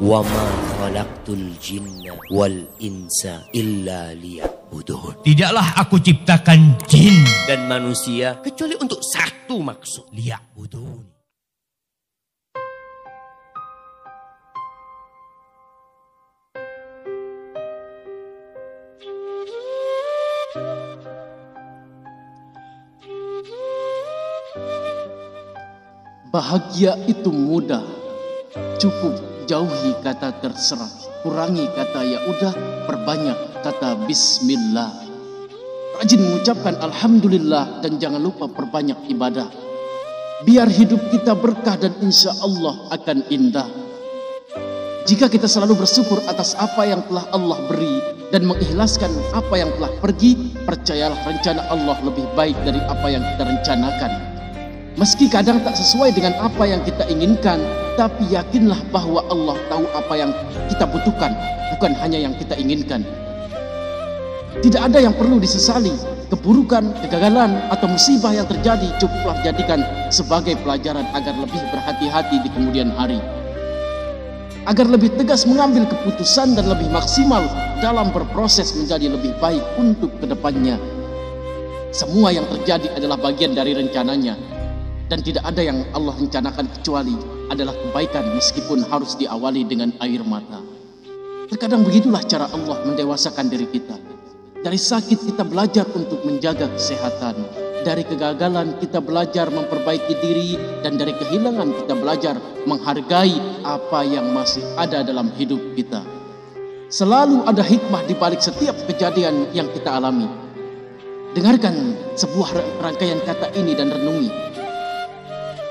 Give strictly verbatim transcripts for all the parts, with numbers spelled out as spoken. Wa ma khalaqtul jinna wal insa illa liya'budun. Tidaklah aku ciptakan jin dan manusia kecuali untuk satu maksud, liya'budun. Bahagia itu mudah, cukup jauhi kata terserah, kurangi kata ya udah, perbanyak kata bismillah. Rajin mengucapkan alhamdulillah dan jangan lupa perbanyak ibadah. Biar hidup kita berkah dan insya Allah akan indah. Jika kita selalu bersyukur atas apa yang telah Allah beri dan mengikhlaskan apa yang telah pergi, percayalah rencana Allah lebih baik dari apa yang kita rencanakan. Meski kadang tak sesuai dengan apa yang kita inginkan, tapi yakinlah bahwa Allah tahu apa yang kita butuhkan, bukan hanya yang kita inginkan. Tidak ada yang perlu disesali, keburukan, kegagalan, atau musibah yang terjadi cukuplah jadikan sebagai pelajaran agar lebih berhati-hati di kemudian hari. Agar lebih tegas mengambil keputusan dan lebih maksimal dalam berproses menjadi lebih baik untuk kedepannya. Semua yang terjadi adalah bagian dari rencananya. Dan tidak ada yang Allah rencanakan kecuali adalah kebaikan, meskipun harus diawali dengan air mata. Terkadang begitulah cara Allah mendewasakan diri kita. Dari sakit kita belajar untuk menjaga kesehatan. Dari kegagalan kita belajar memperbaiki diri. Dan dari kehilangan kita belajar menghargai apa yang masih ada dalam hidup kita. Selalu ada hikmah di balik setiap kejadian yang kita alami. Dengarkan sebuah rangkaian kata ini dan renungi.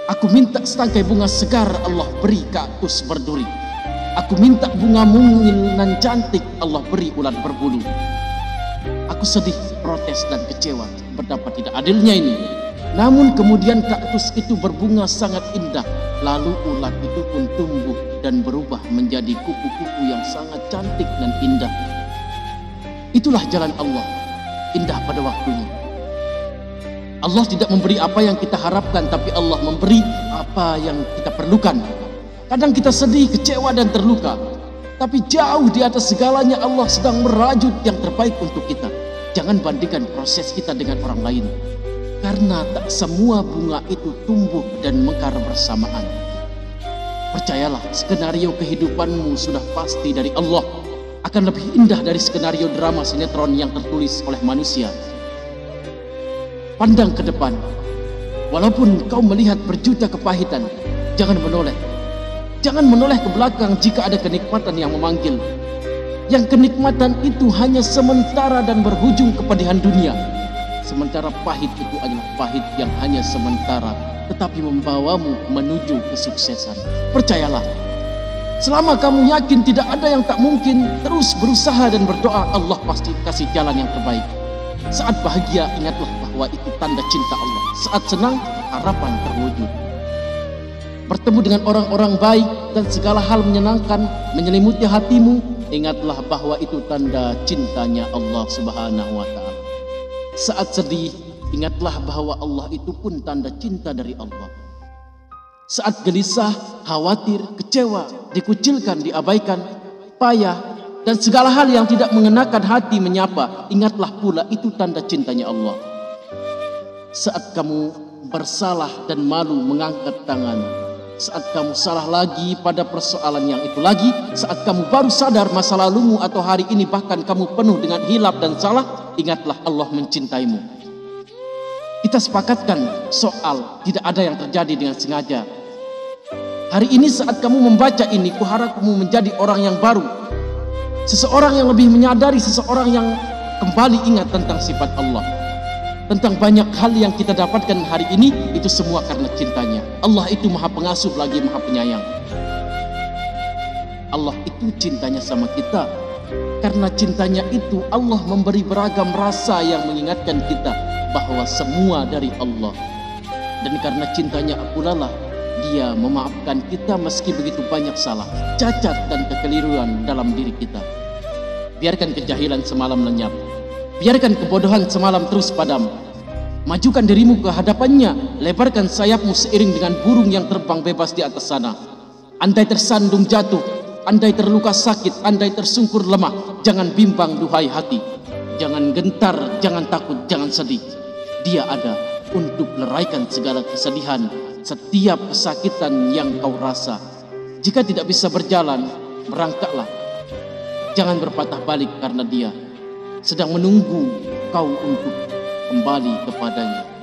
Aku minta setangkai bunga segar, Allah beri kaktus berduri. Aku minta bunga mungil cantik, Allah beri ulat berbulu. Aku sedih, protes dan kecewa, betapa tidak adilnya ini. Namun kemudian kaktus itu berbunga sangat indah, lalu ulat itu pun tumbuh dan berubah menjadi kupu-kupu yang sangat cantik dan indah. Itulah jalan Allah, indah pada waktunya. Allah tidak memberi apa yang kita harapkan, tapi Allah memberi apa yang kita perlukan. Kadang kita sedih, kecewa dan terluka, tapi jauh di atas segalanya Allah sedang merajut yang terbaik untuk kita. Jangan bandingkan proses kita dengan orang lain, karena tak semua bunga itu tumbuh dan mekar bersamaan. Percayalah, skenario kehidupanmu sudah pasti dari Allah, akan lebih indah dari skenario drama sinetron yang tertulis oleh manusia. Pandang ke depan, walaupun kau melihat berjuta kepahitan, jangan menoleh. Jangan menoleh ke belakang jika ada kenikmatan yang memanggil. Yang kenikmatan itu hanya sementara dan berujung kepedihan dunia. Sementara pahit itu adalah pahit yang hanya sementara, tetapi membawamu menuju kesuksesan. Percayalah, selama kamu yakin tidak ada yang tak mungkin, terus berusaha dan berdoa, Allah pasti kasih jalan yang terbaik. Saat bahagia, ingatlah bahwa itu tanda cinta Allah. Saat senang, harapan terwujud. Bertemu dengan orang-orang baik dan segala hal menyenangkan menyelimuti hatimu, ingatlah bahwa itu tanda cintanya Allah Subhanahu wa Ta'ala. Saat sedih, ingatlah bahwa Allah itu pun tanda cinta dari Allah. Saat gelisah, khawatir, kecewa, dikucilkan, diabaikan, payah, dan segala hal yang tidak mengenakan hati menyapa, ingatlah pula itu tanda cintanya Allah. Saat kamu bersalah dan malu mengangkat tangan, saat kamu salah lagi pada persoalan yang itu lagi, saat kamu baru sadar masa lalumu atau hari ini bahkan kamu penuh dengan hilaf dan salah, ingatlah Allah mencintaimu. Kita sepakatkan soal tidak ada yang terjadi dengan sengaja. Hari ini saat kamu membaca ini, kuharap kamu menjadi orang yang baru. Seseorang yang lebih menyadari, seseorang yang kembali ingat tentang sifat Allah. Tentang banyak hal yang kita dapatkan hari ini, itu semua karena cintanya. Allah itu maha pengasuh lagi maha penyayang. Allah itu cintanya sama kita. Karena cintanya itu Allah memberi beragam rasa yang mengingatkan kita bahwa semua dari Allah. Dan karena cintanya pula lah Dia memaafkan kita meski begitu banyak salah, cacat dan kekeliruan dalam diri kita. Biarkan kejahilan semalam lenyap. Biarkan kebodohan semalam terus padam. Majukan dirimu ke hadapannya. Lebarkan sayapmu seiring dengan burung yang terbang bebas di atas sana. Andai tersandung jatuh, andai terluka sakit, andai tersungkur lemah, jangan bimbang duhai hati, jangan gentar, jangan takut, jangan sedih. Dia ada untuk leraikan segala kesedihan, setiap kesakitan yang kau rasa. Jika tidak bisa berjalan, merangkaklah, jangan berpatah balik karena dia sedang menunggu kau untuk kembali kepadanya.